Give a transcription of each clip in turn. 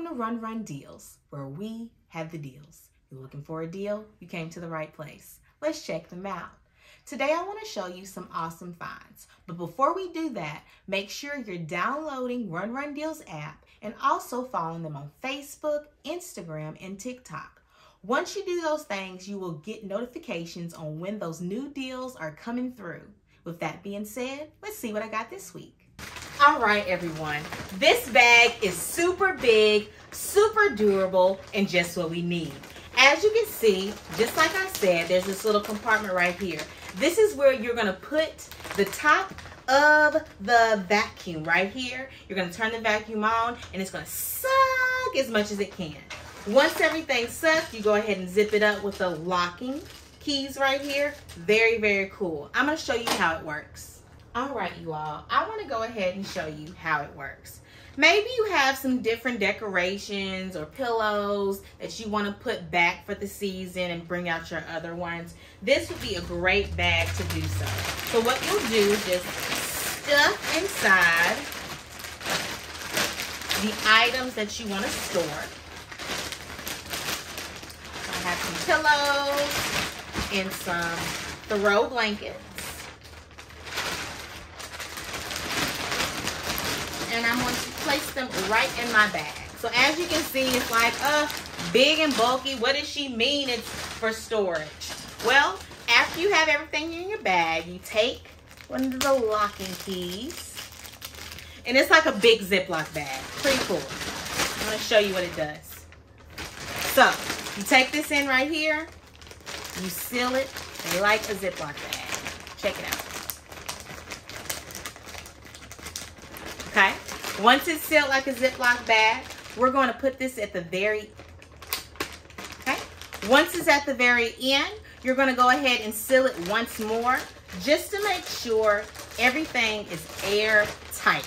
Welcome to Run Run Deals, where we have the deals. You're looking for a deal? You came to the right place. Let's check them out. Today I want to show you some awesome finds, but before we do that, make sure you're downloading Run Run Deals app and also following them on Facebook, Instagram, and TikTok. Once you do those things, you will get notifications on when those new deals are coming through. With that being said, let's see what I got this week. All right, everyone, this bag is super big, super durable, and just what we need. As you can see, just like I said, there's this little compartment right here. This is where you're gonna put the top of the vacuum right here. You're gonna turn the vacuum on and it's gonna suck as much as it can. Once everything's sucked, you go ahead and zip it up with the locking keys right here. Very, very cool. I'm gonna show you how it works. All right, you all, I want to go ahead and show you how it works. Maybe you have some different decorations or pillows that you want to put back for the season and bring out your other ones. This would be a great bag to do so. So what you'll do is just stuff inside the items that you want to store. I have some pillows and some throw blankets. And I'm going to place them right in my bag. So as you can see, it's like, big and bulky. What does she mean it's for storage? Well, after you have everything in your bag, you take one of the locking keys. And it's like a big Ziploc bag. Pretty cool. I'm going to show you what it does. So you take this in right here. You seal it like a Ziploc bag. Check it out. Okay. Once it's sealed like a Ziploc bag, we're going to put this at the very Once it's at the very end, you're going to go ahead and seal it once more just to make sure everything is airtight.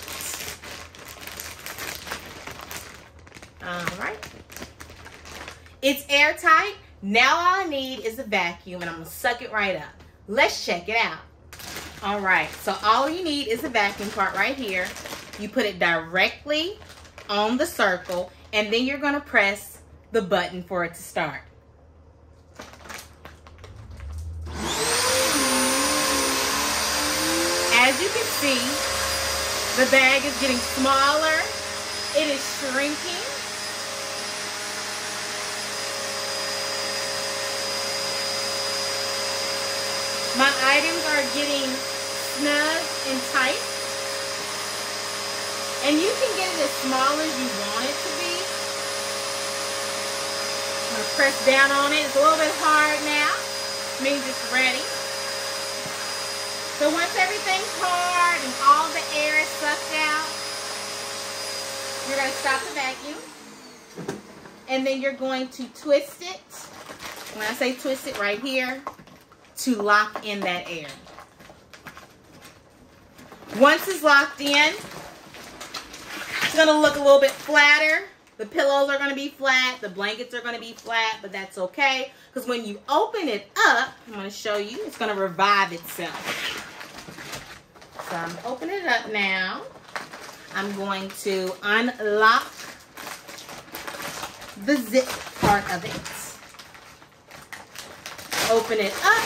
All right. It's airtight. Now all I need is a vacuum and I'm going to suck it right up. Let's check it out. All right. So all you need is a vacuum part right here. You put it directly on the circle, and then you're going to press the button for it to start. As you can see, the bag is getting smaller. It is shrinking. My items are getting snug and tight. And you can get it as small as you want it to be. I'm going to press down on it. It's a little bit hard now. It means it's ready. So once everything's hard and all the air is sucked out, you're going to stop the vacuum. And then you're going to twist it. When I say twist it right here, to lock in that air. Once it's locked in, it's going to look a little bit flatter. The pillows are going to be flat. The blankets are going to be flat, but that's okay. Because when you open it up, I'm going to show you, it's going to revive itself. So I'm opening it up now. I'm going to unlock the zip part of it. Open it up.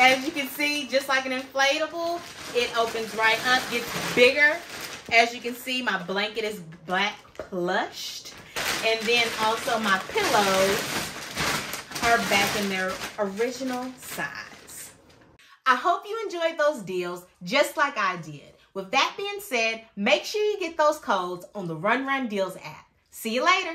As you can see, just like an inflatable, it opens right up, gets bigger. As you can see, my blanket is black plushed. And then also my pillows are back in their original size. I hope you enjoyed those deals just like I did. With that being said, make sure you get those codes on the Run Run Deals app. See you later.